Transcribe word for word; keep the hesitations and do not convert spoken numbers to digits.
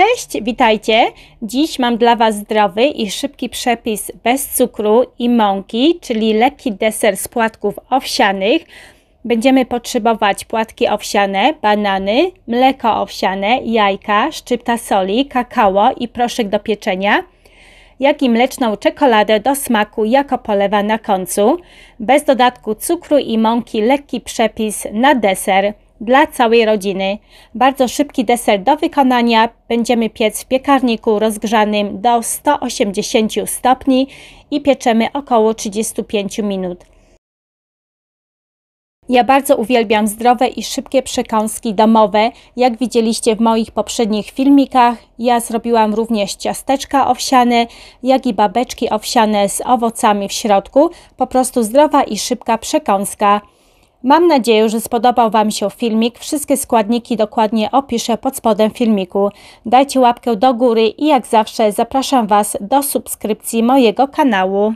Cześć, witajcie! Dziś mam dla Was zdrowy i szybki przepis bez cukru i mąki, czyli lekki deser z płatków owsianych. Będziemy potrzebować płatki owsiane, banany, mleko owsiane, jajka, szczypta soli, kakao i proszek do pieczenia, jak i mleczną czekoladę do smaku jako polewa na końcu. Bez dodatku cukru i mąki lekki przepis na deser dla całej rodziny. Bardzo szybki deser do wykonania. Będziemy piec w piekarniku rozgrzanym do stu osiemdziesięciu stopni i pieczemy około trzydziestu pięciu minut. Ja bardzo uwielbiam zdrowe i szybkie przekąski domowe. Jak widzieliście w moich poprzednich filmikach, ja zrobiłam również ciasteczka owsiane, jak i babeczki owsiane z owocami w środku. Po prostu zdrowa i szybka przekąska. Mam nadzieję, że spodobał Wam się filmik. Wszystkie składniki dokładnie opiszę pod spodem filmiku. Dajcie łapkę do góry i jak zawsze zapraszam Was do subskrypcji mojego kanału.